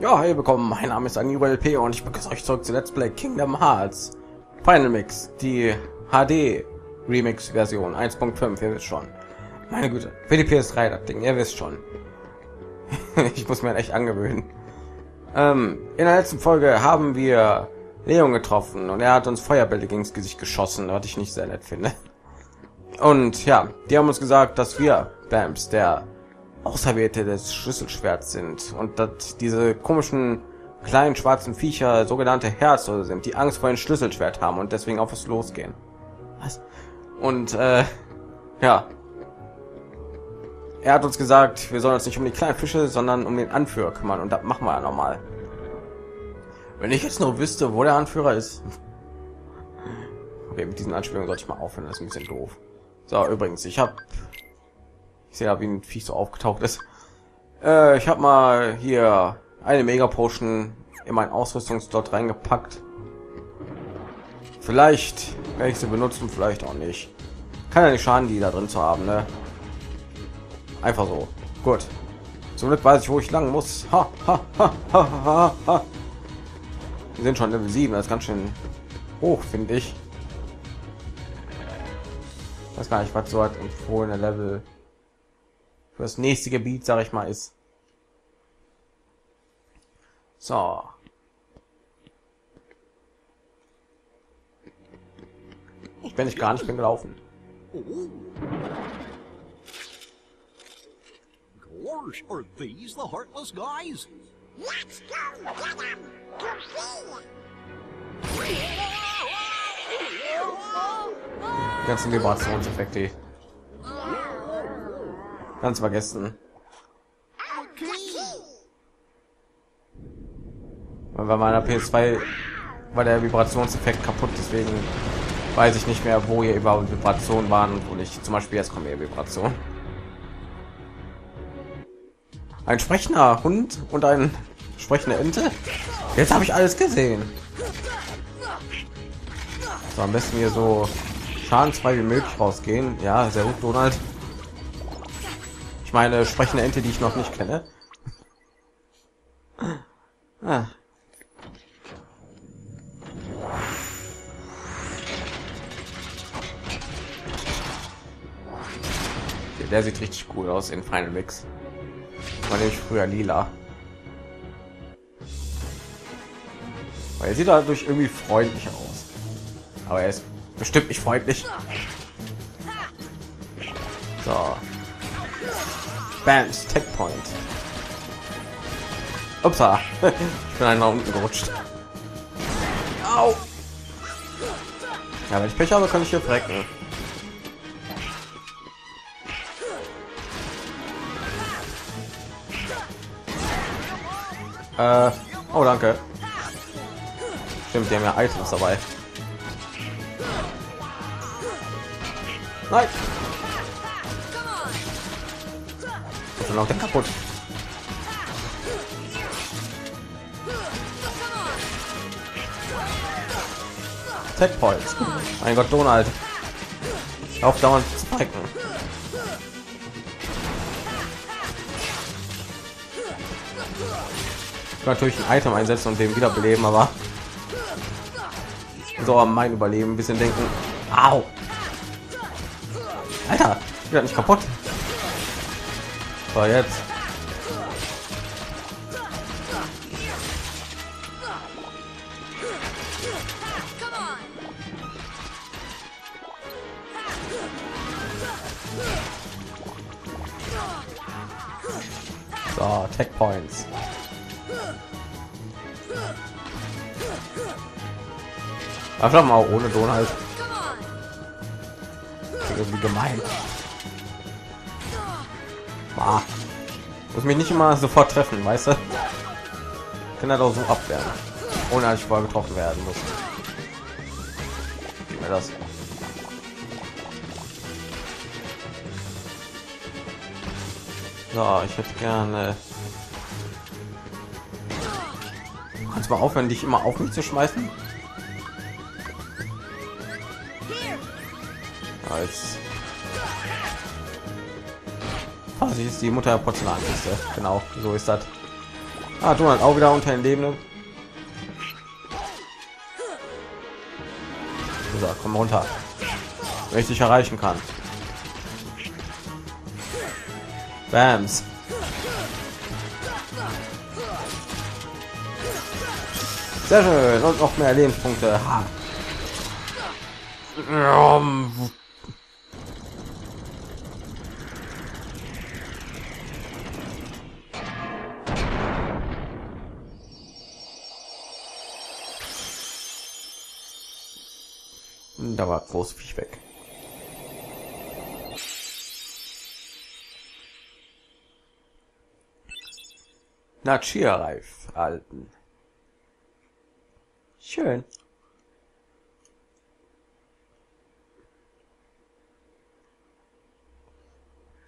Ja, hey, willkommen, mein Name ist DanieruLP und ich begrüße euch zurück zu Let's Play Kingdom Hearts Final Mix, die HD Remix Version 1.5, ihr wisst schon. Meine Güte, für die PS3 das Ding, ihr wisst schon. Ich muss mir echt angewöhnen. In der letzten Folge haben wir Leon getroffen und er hat uns Feuerbälle gegen das Gesicht geschossen, was ich nicht sehr nett finde. Und ja, die haben uns gesagt, dass wir Bams, der Auserwählte des Schlüsselschwerts sind und dass diese komischen kleinen schwarzen Viecher sogenannte Herzlose sind, die Angst vor einem Schlüsselschwert haben und deswegen auf es losgehen. Was? Und ja, er hat uns gesagt, wir sollen uns nicht um die kleinen Fische, sondern um den Anführer kümmern, und das machen wir ja nochmal. Wenn ich jetzt nur wüsste, wo der Anführer ist. Okay, mit diesen Anspielungen sollte ich mal aufhören, das ist ein bisschen doof. So, übrigens, ich sehe ja, wie ein Viech so aufgetaucht ist. Ich habe mal hier eine Mega-Potion in meinen Ausrüstungsdot reingepackt. Vielleicht werde ich sie benutzen, vielleicht auch nicht. Kann ja nicht schaden, die da drin zu haben, ne? Einfach so. Gut. Zum Glück weiß ich, wo ich lang muss. Ha, ha, ha, ha, ha, ha. Wir sind schon Level 7, das ist ganz schön hoch, finde ich. Ich weiß gar nicht, was so hat empfohlene Level das nächste Gebiet, sage ich mal, ist. So. Ich bin nicht gar nicht, ich bin gelaufen. Are these the heartless guys? Let's go get them. Ganzen Vibrationseffekte. Ganz vergessen. Weil bei meiner PS2 war der Vibrationseffekt kaputt, deswegen weiß ich nicht mehr, wo hier überhaupt Vibrationen waren und wo nicht. Zum Beispiel jetzt kommen hier Vibrationen. Ein sprechender Hund und ein sprechende Ente. Jetzt habe ich alles gesehen. So, am besten hier so schadensfrei wie möglich rausgehen. Ja, sehr gut, Donald. Ich meine, sprechende Ente, die ich noch nicht kenne. Ah. Der sieht richtig cool aus in Final Mix. War nämlich früher lila. Weil er sieht dadurch irgendwie freundlich aus. Aber er ist bestimmt nicht freundlich. So. Bams, Techpoint. Upsa. Ich bin einmal unten gerutscht. Au. Ja, wenn ich Pech habe, kann ich hier frecken. Oh, danke. Stimmt, die haben ja Items dabei. Nein. Noch den kaputt. Tech-Points. Mein Gott, Donald. Auf dauernd spiken. Natürlich ein Item einsetzen und den wiederbeleben, aber so an mein Überleben ein bisschen denken. Au! Alter, ich werde nicht kaputt. So, jetzt. So, Tech Points. Ach, doch mal auch ohne Donald. Das ist irgendwie gemein. Ah, muss mich nicht immer sofort treffen, weißt du? Ich kann halt auch so abwehren, ohne dass ich vorher getroffen werden muss. Gib mir das. So, ich hätte gerne. Kannst du mal aufhören, dich immer auf mich zu schmeißen? Als sie ist die Mutter der Porzellankiste. Genau, so ist das. Ah, Donald auch wieder unter den Lebenden. So, komm runter. Wenn ich dich erreichen kann. Bams. Sehr schön. Und noch mehr Lebenspunkte. Ha. Da war groß Viech weg. Na, Chia-Reif halten. Schön.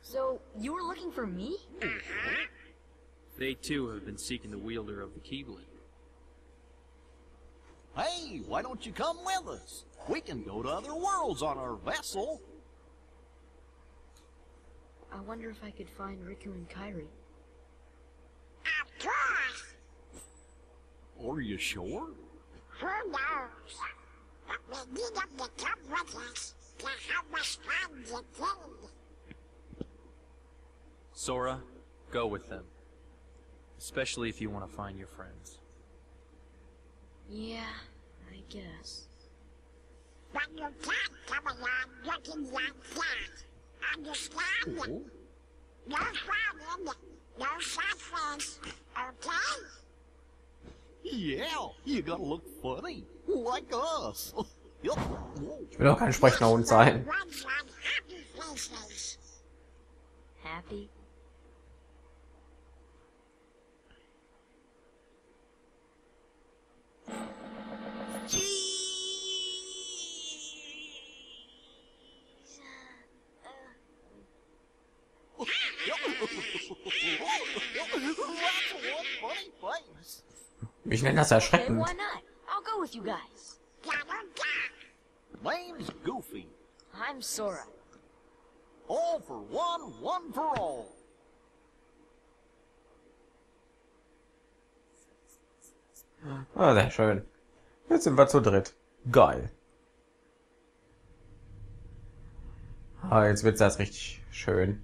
So, you were looking for me? Uh-huh. They too have been seeking the wielder of the Keyblade. Hey, why don't you come with us? We can go to other worlds on our vessel. I wonder if I could find Riku and Kairi. Of course. Are you sure? Who knows? But we need them to come with us to help us find the thing. Sora, go with them. Especially if you want to find your friends. Yeah, I guess. When you can't come along looking like that, understand? Ooh. No problem, no sufferance, okay? Yeah, you gotta look funny, like us. Ich will doch kein sprechender Hund sein. Happy? Ich nenne das erschreckend. I'll go with you guys. Name's Goofy. I'm Sora. All for one, one for all. Ah, sehr schön. Jetzt sind wir zu dritt. Geil. Ah, jetzt wird's das richtig schön.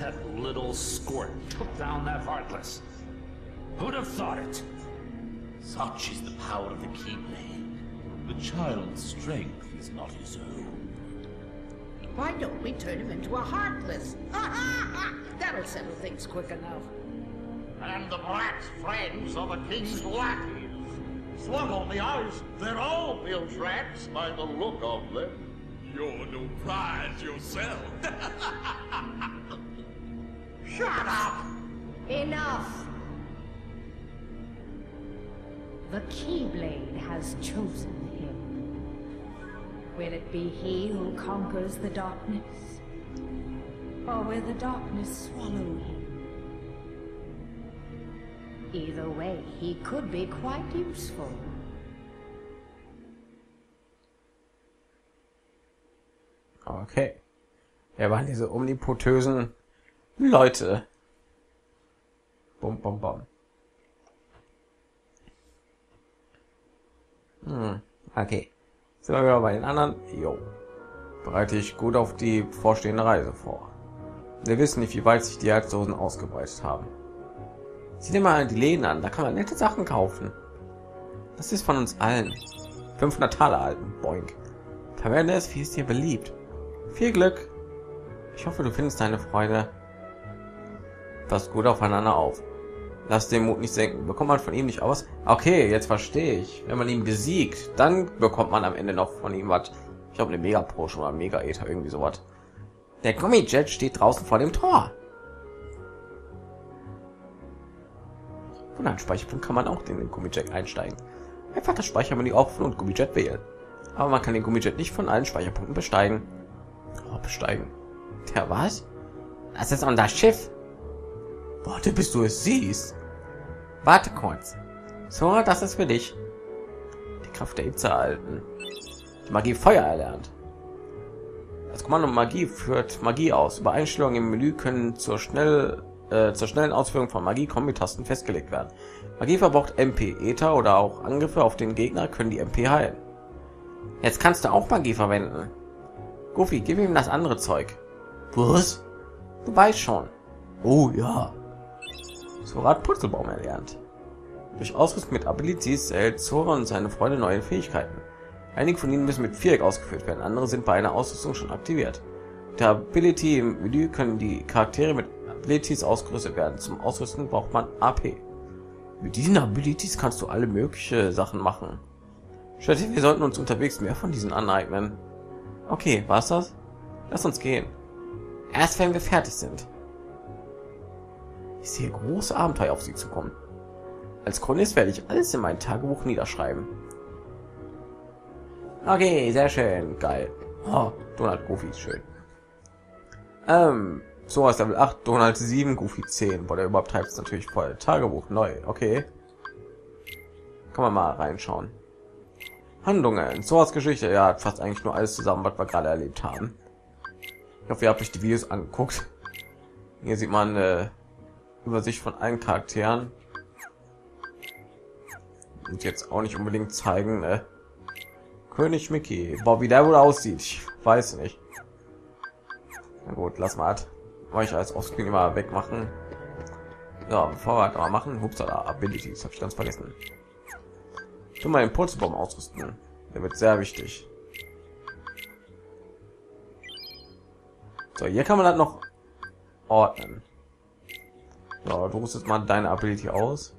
That little squirt took down that heartless. Who'd have thought it? Such is the power of the Keyblade. The child's strength is not his own. Why don't we turn him into a heartless? That'll settle things quick enough. And the brat's friends are the king's lackeys. Slug on the ice, they're all built rats by the look of them. You're no prize yourself. Shut up! Enough! The Keyblade has chosen him. Will it be he who conquers the darkness? Or will the darkness swallow him? Either way, he could be quite useful. Okay. Wer waren diese omnipotösen Leute? Bum, bum, bum. Okay. Sind wir wieder bei den anderen? Jo. Bereite ich gut auf die bevorstehende Reise vor. Wir wissen nicht, wie weit sich die Herzlosen ausgebreitet haben. Sieh dir mal die Läden an, da kann man nette Sachen kaufen. Das ist von uns allen. 500 Taler alten, boink. Taverne ist, wie es dir beliebt. Viel Glück. Ich hoffe, du findest deine Freude. Passt gut aufeinander auf. Lass den Mut nicht senken. Bekommt man von ihm nicht aus? Okay, jetzt verstehe ich. Wenn man ihn besiegt, dann bekommt man am Ende noch von ihm was. Ich habe eine Mega-Potion oder Mega-Ether, irgendwie sowas. Der Gummi-Jet steht draußen vor dem Tor. Von einem Speicherpunkt kann man auch in den Gummi-Jet einsteigen. Einfach das Speichermenü aufrufen und Gummi-Jet wählen. Aber man kann den Gummi-Jet nicht von allen Speicherpunkten besteigen. Oh, besteigen. Tja, was? Das ist unser Schiff. Warte, bis du es siehst. Warte kurz. Sora, das ist für dich. Die Kraft der Hitze erhalten. Die Magie Feuer erlernt. Das Kommando Magie führt Magie aus. Über Einstellungen im Menü können zur schnellen Ausführung von Magie Kombi-Tasten festgelegt werden. Magie verbraucht MP, Ether oder auch Angriffe auf den Gegner können die MP heilen. Jetzt kannst du auch Magie verwenden. Goofy, gib ihm das andere Zeug. Was? Du weißt schon. Oh ja. Sora hat Purzelbaum erlernt. Durch Ausrüstung mit Abilities erhält Sora und seine Freunde neue Fähigkeiten. Einige von ihnen müssen mit Viereck ausgeführt werden, andere sind bei einer Ausrüstung schon aktiviert. Mit der Ability im Menü können die Charaktere mit Abilities ausgerüstet werden. Zum Ausrüsten braucht man AP. Mit diesen Abilities kannst du alle möglichen Sachen machen. Stattdessen, wir sollten uns unterwegs mehr von diesen aneignen. Okay, war's das? Lass uns gehen. Erst wenn wir fertig sind. Ich sehe große Abenteuer auf sie zukommen. Als Chronist werde ich alles in mein Tagebuch niederschreiben. Okay, sehr schön, geil. Oh, Donald, Goofy ist schön. So ist Level 8, Donald 7, Goofy 10. Boah, der übertreibt es natürlich voll. Tagebuch neu, okay. Kann man mal reinschauen. Handlungen, Soras Geschichte, ja, hat fast eigentlich nur alles zusammen, was wir gerade erlebt haben. Ich hoffe, ihr habt euch die Videos angeguckt. Hier sieht man eine Übersicht von allen Charakteren. Und jetzt auch nicht unbedingt zeigen, ne? König Mickey, boah, wie der wohl aussieht, ich weiß nicht. Na gut, lass mal halt. Wollte ich als Offscreen immer wegmachen. So, bevor wir das mal machen, hupsala, Abilities, habe ich ganz vergessen. Tu mal den Purzelbaum ausrüsten, der wird sehr wichtig. So, hier kann man das noch ordnen. So, du rüstest mal deine Ability aus.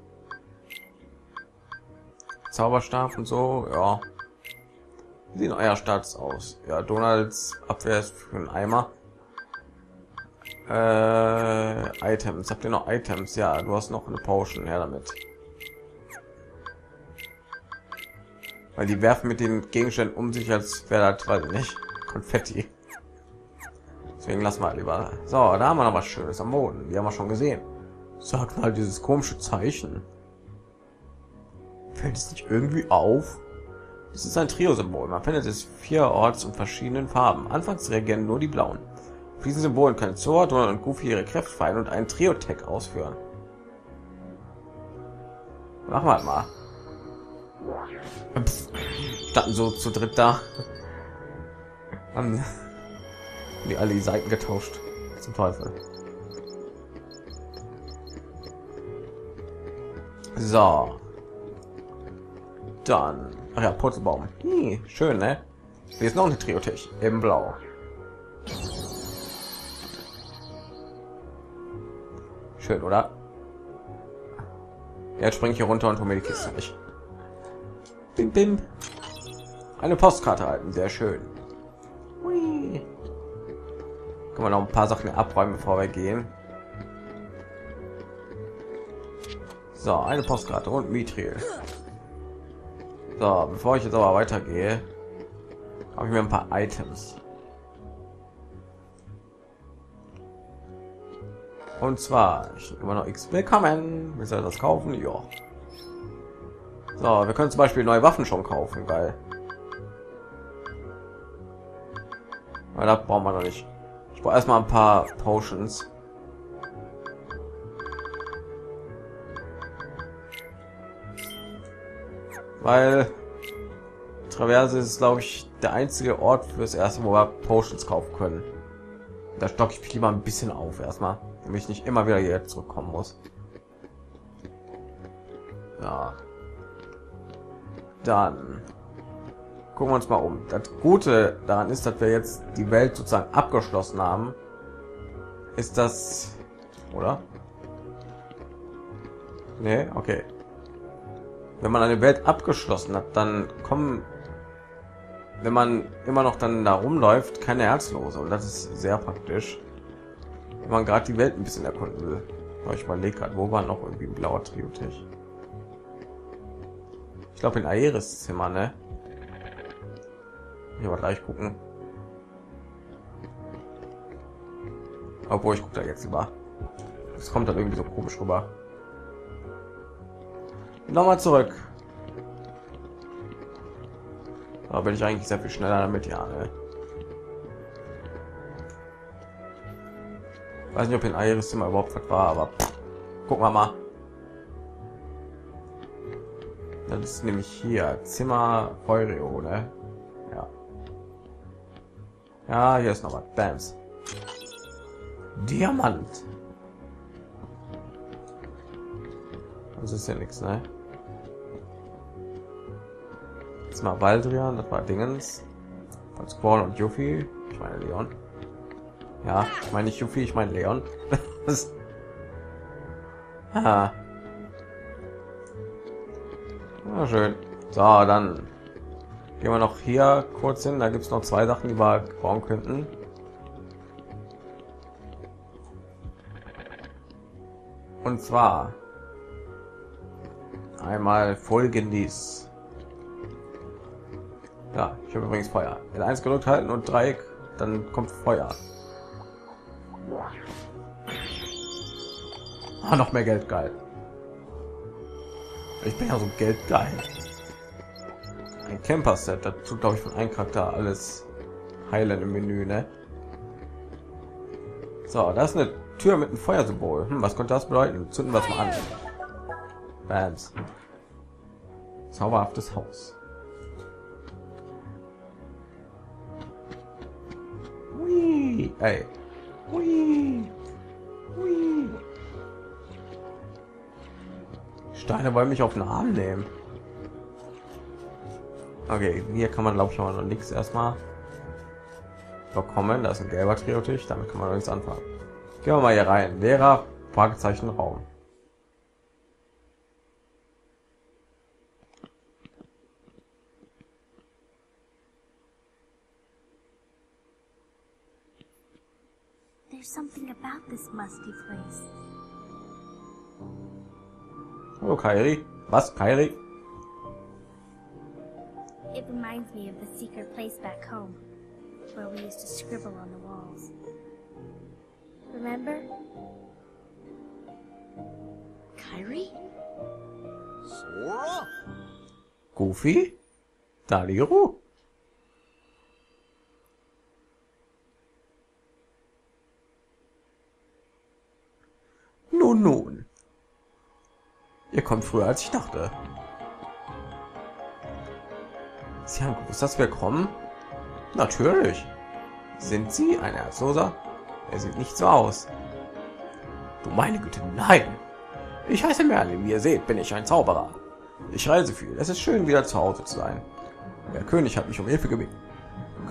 Zauberstab und so, ja. Wie sehen euer Starts aus? Ja, Donalds Abwehr ist für einen Eimer. Items, habt ihr noch Items? Ja, du hast noch eine Potion, ja damit. Weil die werfen mit den Gegenständen um sich, als wäre das, weiß ich nicht, Konfetti. Deswegen lassen wir lieber. So, da haben wir noch was Schönes am Boden. Die haben wir schon gesehen. Sagt mal dieses komische Zeichen. Fällt es nicht irgendwie auf? Es ist ein Trio-Symbol. Man findet es viererorts in verschiedenen Farben. Anfangs reagieren nur die blauen. Auf diesen Symbolen können Sora, Donald und Goofy ihre Kräfte feilen und einen Trio-Tech ausführen. Machen wir halt mal. Standen so zu dritt da. Haben die alle die Seiten getauscht. Zum Teufel. So. Dann. Ach ja, Purzelbaum. Hm, schön, ne? Hier ist noch eine Trio-Tech im Blau. Schön, oder? Jetzt springe ich hier runter und hole mir die Kiste nicht. Bim, bim. Eine Postkarte halten, sehr schön. Hui. Können wir noch ein paar Sachen abräumen, bevor wir gehen. So, eine Postkarte und Mithril. So, bevor ich jetzt aber weitergehe, habe ich mir ein paar Items. Und zwar, ich habe immer noch X. Willkommen. Willst du das kaufen? Ja. So, wir können zum Beispiel neue Waffen schon kaufen, geil. Weil das brauchen wir noch nicht. Ich brauche erstmal ein paar Potions. Weil Traverse ist, glaube ich, der einzige Ort fürs erste, wo wir Potions kaufen können. Da stocke ich mich lieber ein bisschen auf erstmal, damit ich nicht immer wieder hier zurückkommen muss. Ja. Dann gucken wir uns mal um. Das Gute daran ist, dass wir jetzt die Welt sozusagen abgeschlossen haben. Ist das, oder? Nee, okay. Wenn man eine Welt abgeschlossen hat, dann kommen, wenn man immer noch dann da rumläuft, keine Herzlose. Und das ist sehr praktisch, wenn man gerade die Welt ein bisschen erkunden will. Ich überlege gerade, wo war noch irgendwie ein blauer Trio-Tech? Ich glaube in Aeriths Zimmer, ne? Hier mal gleich gucken. Obwohl, ich gucke da jetzt über. Es kommt dann irgendwie so komisch rüber. Nochmal zurück. Da bin ich eigentlich sehr viel schneller damit, ja, ne? Weiß nicht, ob in Aerith Zimmer überhaupt was war, aber gucken wir mal. Das ist nämlich hier Zimmer Eureo, ne? Ja. Ja, hier ist noch was. Bams. Diamant. Das ist ja nichts, ne? Jetzt mal Baldrian, das war Dingens. Von Squall und Yuffie. Ich meine Leon. Ja, ich meine nicht Yuffie, ich meine Leon. Ah. Ja, schön. So, dann gehen wir noch hier kurz hin. Da gibt es noch zwei Sachen, die wir bauen könnten. Und zwar einmal folgendes. Ja, ich habe übrigens Feuer. In 1 gedrückt halten und Dreieck, dann kommt Feuer. Ah, noch mehr Geld, geil. Ich bin ja so geldgeil. Ein Camper-Set, dazu glaube ich von einem Charakter alles heilen im Menü, ne? So, da ist eine Tür mit einem Feuersymbol. Hm, was könnte das bedeuten? Zünden wir es mal an. Bams. Zauberhaftes Haus. Hui, ey. Hui. Hui. Steine wollen mich auf den Arm nehmen. Okay, hier kann man glaube ich noch nichts erstmal bekommen. Da ist ein gelber Trio-Tisch, damit kann man nichts anfangen. Gehen wir mal hier rein. Leerer Fragezeichen Raum. There's something about this musty place. Hallo Kairi. Was, Kairi? It reminds me of the secret place back home, where we used to scribble on the walls. Remember? Kairi? Sora? Goofy? Danieru? Nun, nun. Ihr kommt früher als ich dachte. Sie haben gewusst, dass wir kommen? Natürlich. Sind Sie ein Herzloser? Er sieht nicht so aus. Du meine Güte, nein. Ich heiße Merlin, wie ihr seht, bin ich ein Zauberer. Ich reise viel, es ist schön, wieder zu Hause zu sein. Der König hat mich um Hilfe gebeten.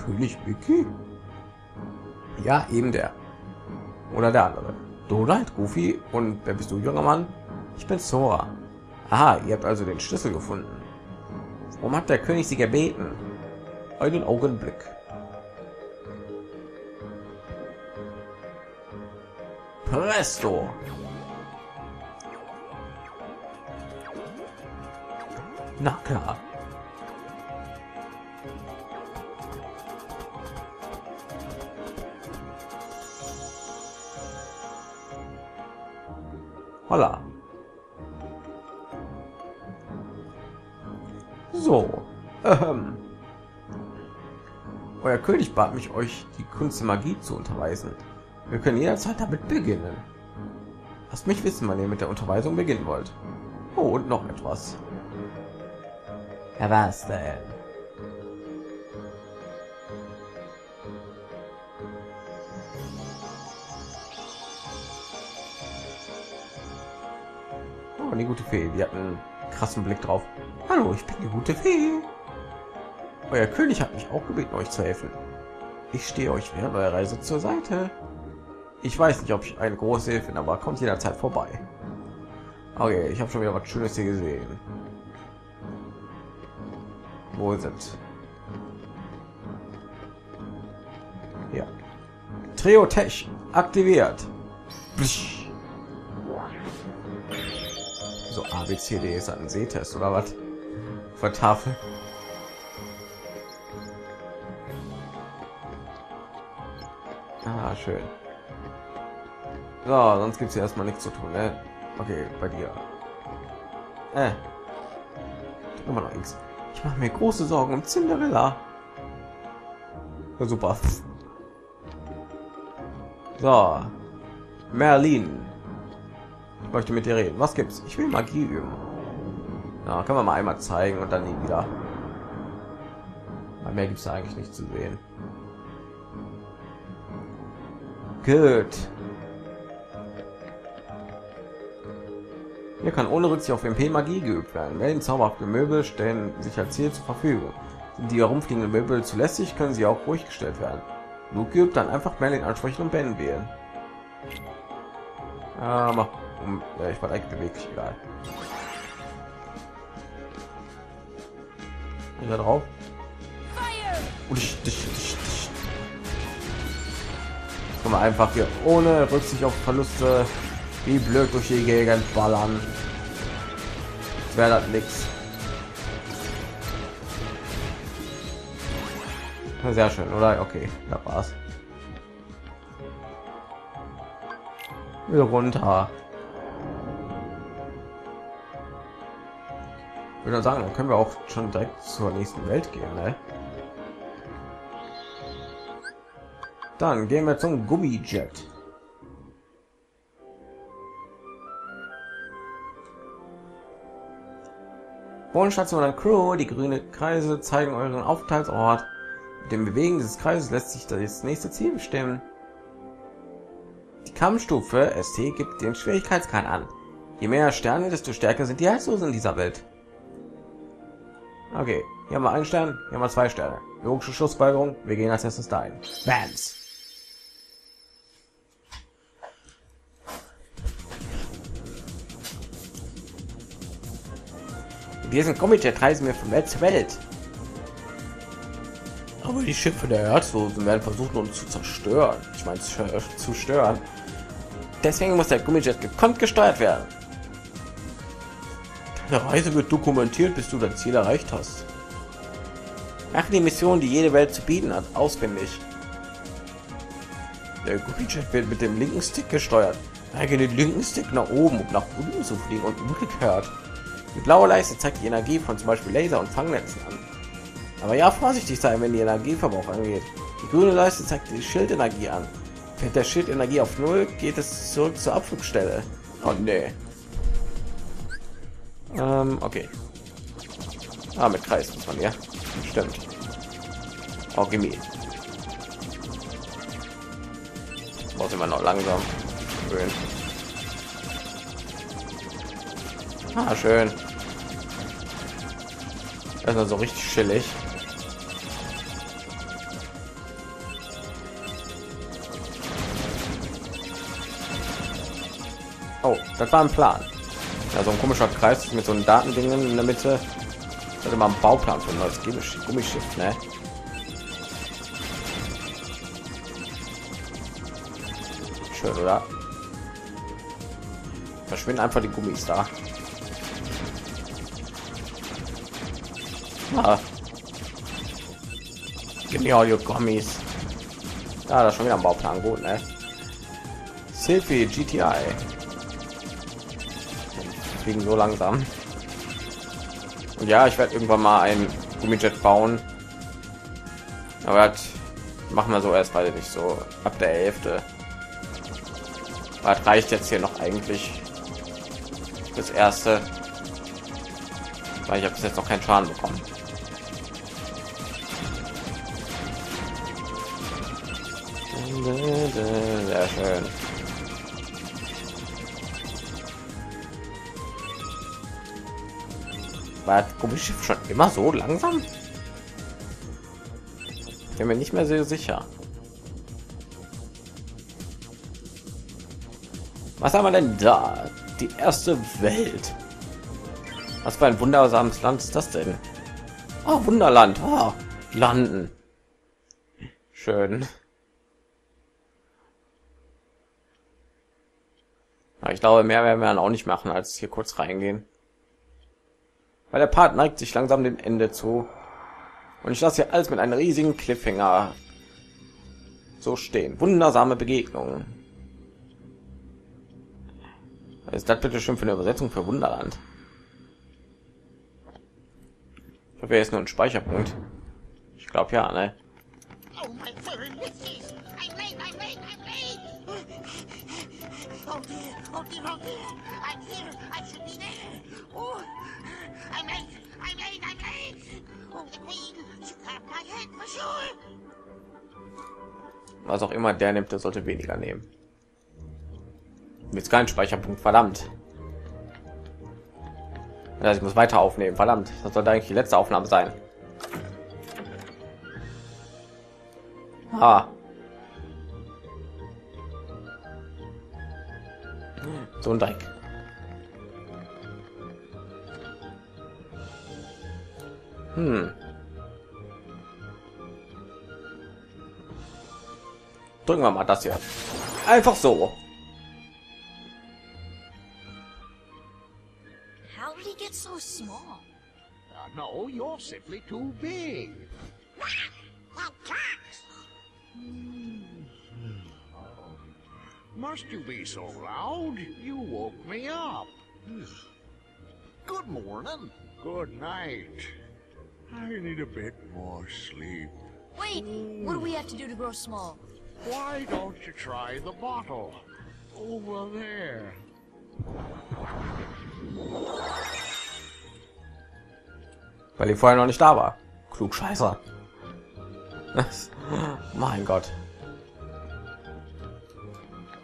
König Mickey? Ja, eben der. Oder der andere. Donald, Goofy und wer bist du, junger Mann? Ich bin Sora. Aha, ihr habt also den Schlüssel gefunden. Warum hat der König sie gebeten? Einen Augenblick. Presto. Na klar. Holla. So. Euer König bat mich, euch die Kunst der Magie zu unterweisen. Wir können jederzeit damit beginnen. Lasst mich wissen, wann ihr mit der Unterweisung beginnen wollt. Oh, und noch etwas. Ja, was denn? Oh, die gute Fee. Die hat einen krassen Blick drauf. Hallo, ich bin die gute Fee. Euer König hat mich auch gebeten, euch zu helfen. Ich stehe euch während eurer Reise zur Seite. Ich weiß nicht, ob ich eine große Hilfe bin, aber kommt jederzeit vorbei. Okay, ich habe schon wieder was Schönes hier gesehen. Wo sind? Ja. Trio-Tech aktiviert. Psch. So ABCD ist ein Sehtest oder was? Für Tafel. Ah, schön. So, sonst gibt es hier erstmal nichts zu tun, ne? Okay, bei dir. Immer noch nichts. Ich mache mir große Sorgen um Cinderella. Ja, super. So. Merlin. Ich möchte mit dir reden. Was gibt's? Ich will Magie üben. Na, können wir mal einmal zeigen und dann nie wieder. Mehr gibt es eigentlich nicht zu sehen. Gut. Hier kann ohne Rücksicht auf MP Magie geübt werden. Wenn zauberhafte Möbel stellen sich als Ziel zur Verfügung. Sind die herumfliegenden Möbel zu lästig, können sie auch ruhig gestellt werden. Luke geübt, dann einfach Merlin ansprechen und Ben wählen. Ich war eigentlich beweglich egal. Da drauf. Kann man einfach hier ohne Rücksicht auf Verluste wie blöd durch die Gegend ballern. Wäre das nichts. Sehr schön, oder? Okay, da war's. Wieder runter. Ich würde sagen, dann können wir auch schon direkt zur nächsten Welt gehen, ne? Dann gehen wir zum Gummi-Jet. Wohnstation an Crew, die grünen Kreise zeigen euren Aufenthaltsort. Mit dem Bewegen dieses Kreises lässt sich das nächste Ziel bestimmen. Die Kampfstufe ST gibt den Schwierigkeitsgrad an. Je mehr Sterne, desto stärker sind die Herzlosen in dieser Welt. Okay, hier haben wir einen Stern, hier haben wir zwei Sterne. Logische Schlussfolgerung, wir gehen als erstes dahin. Bams! Wir sind Gummi-Jet, reisen wir von Welt zu Welt. Aber die Schiffe der Herzlosen werden versuchen, uns zu zerstören. Ich meine, zu stören. Deswegen muss der Gummi-Jet gekonnt gesteuert werden. Deine Reise wird dokumentiert, bis du dein Ziel erreicht hast. Mache die Mission, die jede Welt zu bieten hat, auswendig. Der Gummi-Jet wird mit dem linken Stick gesteuert. Neige den linken Stick nach oben, um nach unten zu fliegen und umgekehrt. Die blaue Leiste zeigt die Energie von zum Beispiel Laser und Fangnetzen an. Aber ja, vorsichtig sein, wenn die Energieverbrauch angeht. Die grüne Leiste zeigt die Schildenergie an. Fällt der Schild Energie auf 0, geht es zurück zur Abflugstelle. Oh nee. Okay. Ah, mit Kreis muss man ja. Stimmt. Oh, gimme. Muss immer noch langsam. Schön. Ah, schön. Das ist also richtig chillig. Oh, das war ein Plan. Ja, so ein komischer Kreis mit so einem Datending in der Mitte. Das ist immer ein Bauplan für ein neues Gummischiff, ne? Schön, oder? Verschwinden einfach die Gummis da. Ah. Give me all your Gummis. Ja, das ist schon wieder ein Bauplan, gut, ne? Selfie GTI. Fliegen so langsam. Und ja, ich werde irgendwann mal ein Gummi-Jet bauen. Aber das machen wir so erst, weil ich so ab der Hälfte. Das reicht jetzt hier noch eigentlich. Das erste. Weil ich habe bis jetzt noch keinen Schaden bekommen. Sehr schön. War das Gummischiff schon immer so langsam? Ich bin mir nicht mehr so sicher. Was haben wir denn da? Die erste Welt. Was für ein wundersames Land ist das denn? Oh, Wunderland. Oh, landen. Schön. Ich glaube, mehr werden wir dann auch nicht machen, als hier kurz reingehen. Weil der Part neigt sich langsam dem Ende zu. Und ich lasse hier alles mit einem riesigen Cliffhanger so stehen. Wundersame Begegnungen. Was ist das bitte schön für eine Übersetzung für Wunderland? Ich hoffe, hier ist nur ein Speicherpunkt. Ich glaube ja, ne? Was auch immer der nimmt, der sollte weniger nehmen. Jetzt kein Speicherpunkt, verdammt. Ja, ich muss weiter aufnehmen, verdammt. Das sollte eigentlich die letzte Aufnahme sein. Ah. So ein Dreck. Drücken wir mal das hier. Einfach so. How did he get so small? No, you're simply too big. Must you be so loud? You woke me up. Good morning. Good night. I need a bit more sleep. Wait, what do we have to do to grow small? Why don't you try the bottle? Over there. Weil ich vorher noch nicht da war. Klugscheißer. Mein Gott.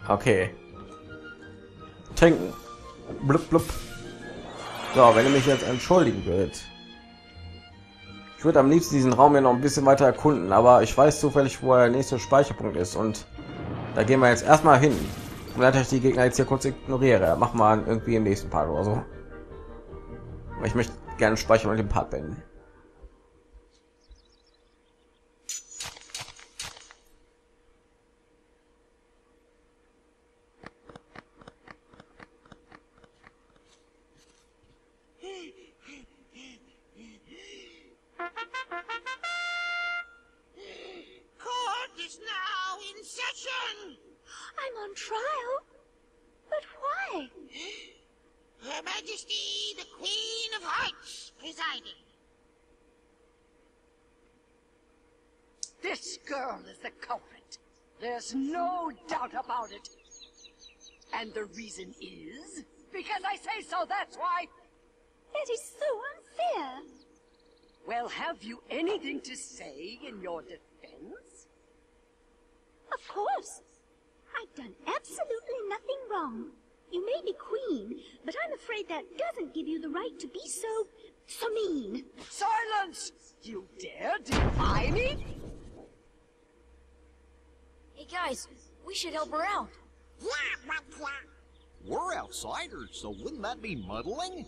Okay. Trinken. Blub, blub. So, wenn ihr mich jetzt entschuldigen würdet. Ich würde am liebsten diesen Raum hier noch ein bisschen weiter erkunden, aber ich weiß zufällig, wo der nächste Speicherpunkt ist und da gehen wir jetzt erstmal hin. Und natürlich die Gegner jetzt hier kurz ignoriere. Mach mal irgendwie im nächsten Part oder so. Ich möchte gerne Speicher mit dem Part beenden. And the reason is because I say so, that's why. That is so unfair. Well, have you anything to say in your defense? Of course. I've done absolutely nothing wrong. You may be queen, but I'm afraid that doesn't give you the right to be so mean. Silence! You dare defy me? Hey guys, we should help her out. We're outsiders, so wouldn't that be muddling?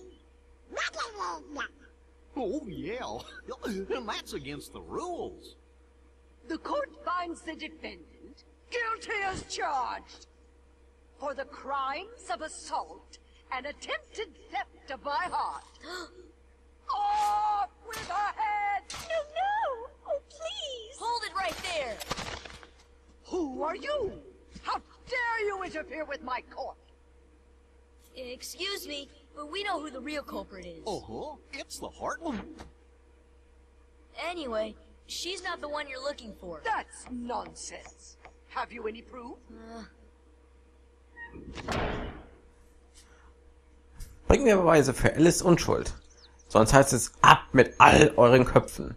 Oh yeah, and that's against the rules. The court finds the defendant guilty as charged for the crimes of assault and attempted theft of my heart. Off with her head! No, no! Oh please! Hold it right there! Who are you? How dare you interfere with my court? Excuse me, but we know who the real culprit is. Oh, it's the Heartless. Anyway, she's not the one you're looking for. That's nonsense. Have you any proof? Bringen wir Beweise für Alice Unschuld. Sonst heißt es ab mit all euren Köpfen.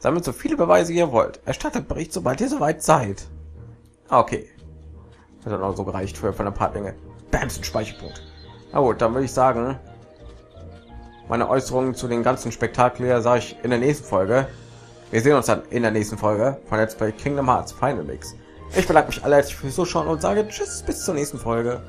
Sammelt so viele Beweise ihr wollt. Erstattet Bericht, sobald ihr soweit seid. Okay. Hat dann auch so gereicht für eine Partmenge. Bams, Speicherpunkt. Na gut, dann würde ich sagen, meine Äußerungen zu den ganzen Spektakel sage ich in der nächsten Folge. Wir sehen uns dann in der nächsten Folge von Let's Play Kingdom Hearts Final Mix. Ich bedanke mich alle herzlich fürs Zuschauen und sage Tschüss bis zur nächsten Folge.